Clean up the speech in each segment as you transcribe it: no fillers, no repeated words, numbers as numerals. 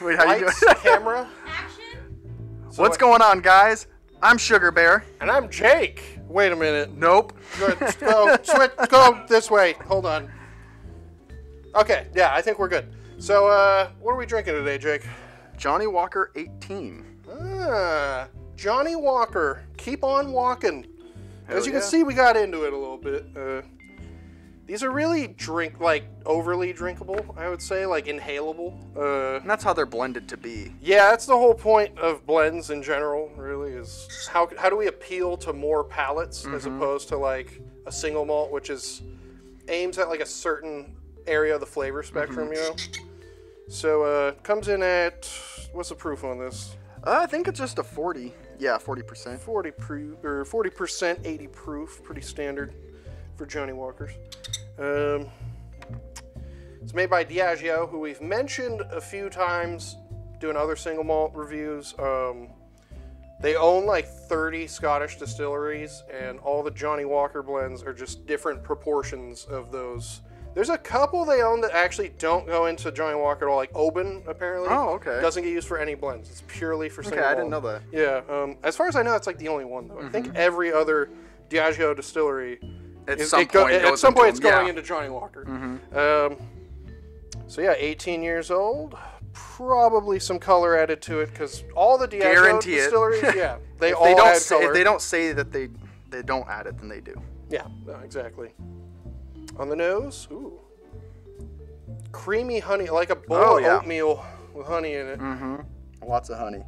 Wait, how you doing? Lights, camera. Action. So what's going on, guys? I'm Sugarbear. And I'm Jake. Wait a minute. Nope. Let's go, switch, go this way. Hold on. Okay, yeah, I think we're good. So, what are we drinking today, Jake? Johnnie Walker 18. Ah, Johnnie Walker. Keep on walking. As you can see, we got into it a little bit. These are really overly drinkable, I would say, like inhalable. And that's how they're blended to be. Yeah, that's the whole point of blends in general, really, is how do we appeal to more palates as opposed to like a single malt, which is aims at like a certain area of the flavor spectrum, you know? So comes in at, what's the proof on this? I think it's just a 40. Yeah, 40%. 40 proof, or 40%, 80 proof, pretty standard for Johnnie Walkers. It's made by Diageo, who we've mentioned a few times doing other single malt reviews. They own like 30 Scottish distilleries, and all the Johnnie Walker blends are just different proportions of those. There's a couple they own that actually don't go into Johnnie Walker at all, like Oban, apparently. Oh, okay. Doesn't get used for any blends. It's purely for single malt. Okay, I didn't know that. Yeah. As far as I know, that's like the only one, though. I think every other Diageo distillery, at some point it's going into Johnnie Walker. So, yeah, 18 years old. Probably some color added to it, because all the Diageo distilleries, yeah, they all add color. If they don't say that they don't add it, then they do. Yeah, no, exactly. On the nose, ooh, creamy honey, like a bowl of oatmeal with honey in it. Lots of honey.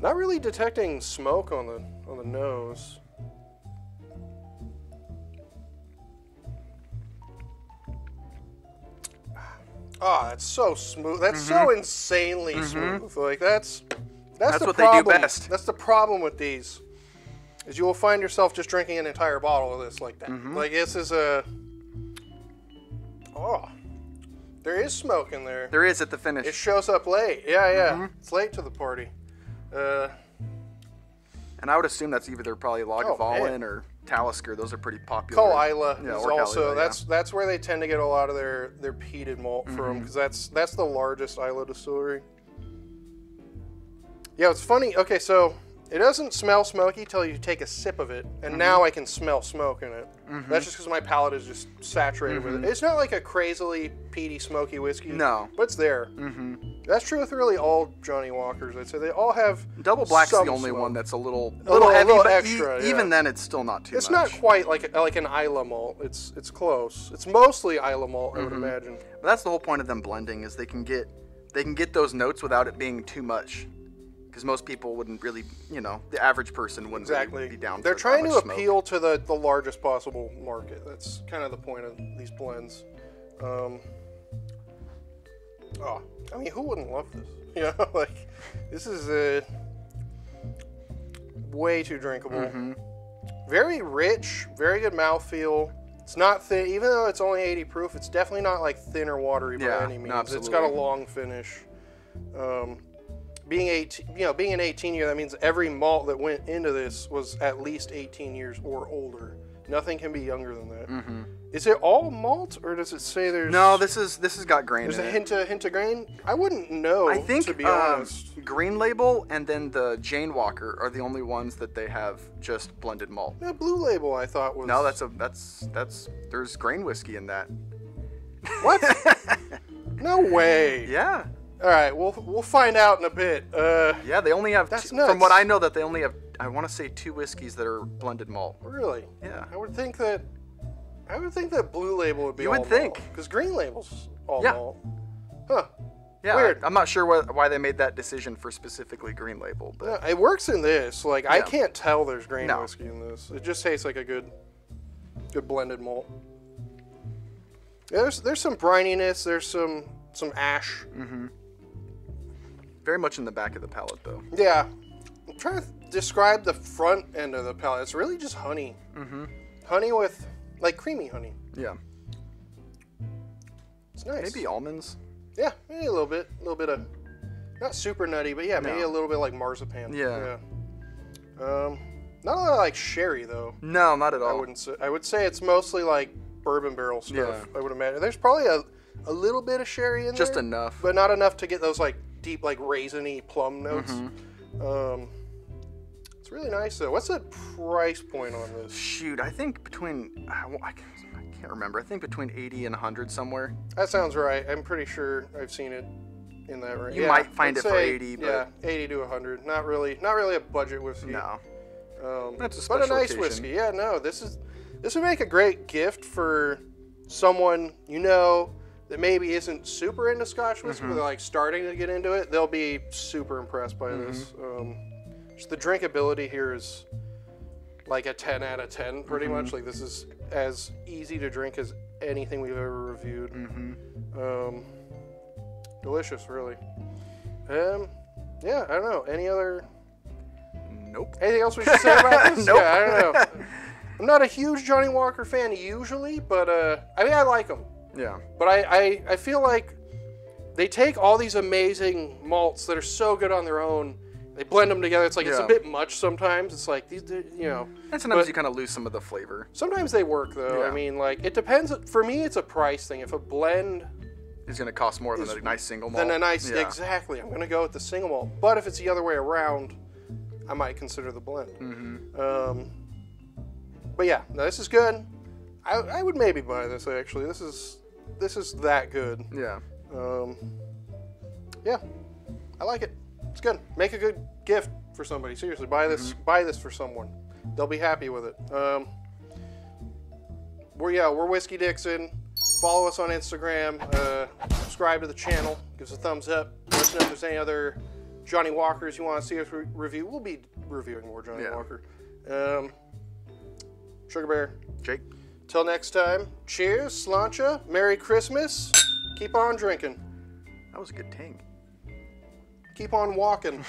Not really detecting smoke on the nose. Ah, it's so smooth. That's so insanely smooth. Like that's what problem. They do best. That's the problem with these. Is you will find yourself just drinking an entire bottle of this like that. Like this is a... Oh, there is smoke in there. There is at the finish. It shows up late. Yeah, yeah. It's late to the party. And I would assume that's either probably Lagavulin or Talisker. Those are pretty popular. Caol Ila is also... Ila, that's where they tend to get a lot of their peated malt from, because that's the largest Islay distillery. Yeah, it's funny. Okay, so... It doesn't smell smoky till you take a sip of it, and now I can smell smoke in it. That's just because my palate is just saturated with it. It's not like a crazily peaty, smoky whiskey. No, but it's there. That's true with really all Johnnie Walkers. I'd say they all have. Double Black's the only one that's a little heavy, a little extra. But even then, it's still not too. It's much. Not quite like an Islay malt. It's close. It's mostly Islay malt, I would imagine. But that's the whole point of them blending, is they can get those notes without it being too much. Because most people wouldn't really, you know, the average person wouldn't really be down for that much smoke. They're trying to appeal to the largest possible market. That's kind of the point of these blends. Oh, I mean, who wouldn't love this? You know, like, this is way too drinkable. Very rich, very good mouthfeel. It's not thin, even though it's only 80 proof, it's definitely not like thin or watery by any means. Absolutely. It's got a long finish. Being an 18-year, that means every malt that went into this was at least 18 years or older. Nothing can be younger than that. Is it all malt, or does it say there's? No, this has got grain. There's a hint of grain. I wouldn't know. I think, to be honest, Green Label and then the Jane Walker are the only ones that they have just blended malt. Yeah, Blue Label I thought was. No, that's there's grain whiskey in that. What? No way. Yeah. All right, we'll find out in a bit. Yeah, they only have, from what I know, that they only have, I want to say, 2 whiskeys that are blended malt. Really? Yeah. I would think that Blue Label would be all malt. You would think. Because Green Label's all malt. Huh. Yeah, weird. I'm not sure why they made that decision for specifically Green Label. But yeah, it works in this. Like, I can't tell there's grain whiskey in this. It just tastes like a good blended malt. Yeah, there's some brininess. There's some ash. Very much in the back of the palate, though. Yeah. I'm trying to describe the front end of the palate. It's really just honey. Honey with, like, creamy honey. Yeah. It's nice. Maybe almonds? Yeah, maybe a little bit of, not super nutty, but yeah, maybe a little bit like marzipan. Yeah. Not a lot of, like, sherry, though. No, not at all. I would say it's mostly, like, bourbon barrel stuff, I would imagine. There's probably a a little bit of sherry in there. Just enough. But not enough to get those like deep, like raisiny plum notes. It's really nice though. What's the price point on this? Shoot, I think between, I can't remember. I think between 80 and 100 somewhere. That sounds right. I'm pretty sure I've seen it in that range. You might find it for 80, but yeah, 80 to 100. Not really a budget whiskey. No. That's a special occasion. But a nice whiskey. Yeah, no. This would make a great gift for someone you know that maybe isn't super into Scotch whiskey, but they're like starting to get into it. They'll be super impressed by this. Just the drinkability here is like a 10 out of 10, pretty much. Like this is as easy to drink as anything we've ever reviewed. Delicious, really. Yeah, I don't know. Any other? Nope. Anything else we should say about this? Nope. Yeah, I don't know. I'm not a huge Johnnie Walker fan usually, but I mean, I like them. Yeah. But I feel like they take all these amazing malts that are so good on their own, they blend them together. It's like it's a bit much sometimes. It's like these, you know. And sometimes you kind of lose some of the flavor. Sometimes they work though. Yeah. I mean, like it depends. For me, it's a price thing. If a blend is going to cost more than a nice single malt. Exactly. I'm going to go with the single malt. But if it's the other way around, I might consider the blend. But yeah, no, this is good. I would maybe buy this actually. This is that good. Yeah. Yeah, I like it. It's good. Make a good gift for somebody. Seriously, buy this. Buy this for someone. They'll be happy with it. We're Whiskey Dixon. Follow us on Instagram. Subscribe to the channel. Give us a thumbs up. Let us know if there's any other Johnnie Walkers you want to see us review. We'll be reviewing more Johnnie Walker. Sugarbear, Jake. Till next time, cheers, sláinte, Merry Christmas, keep on drinking. That was a good ting. Keep on walking.